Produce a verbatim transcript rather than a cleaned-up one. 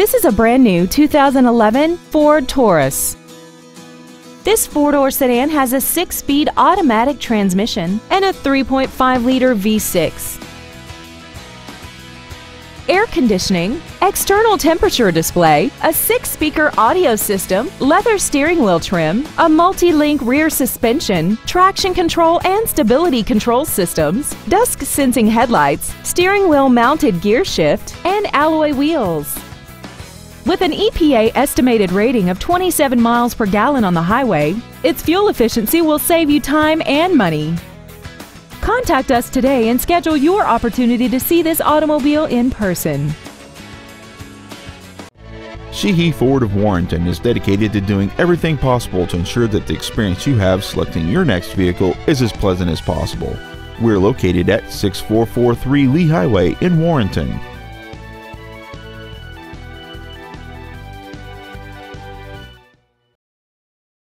This is a brand new two thousand eleven Ford Taurus. This four-door sedan has a six-speed automatic transmission and a three point five liter V six. Air conditioning, external temperature display, a six-speaker audio system, leather steering wheel trim, a multi-link rear suspension, traction control and stability control systems, dusk-sensing headlights, steering wheel-mounted gear shift, and alloy wheels. With an E P A estimated rating of twenty-seven miles per gallon on the highway, its fuel efficiency will save you time and money. Contact us today and schedule your opportunity to see this automobile in person. Sheehy Ford of Warrenton is dedicated to doing everything possible to ensure that the experience you have selecting your next vehicle is as pleasant as possible. We're located at six four four three Lee Highway in Warrenton.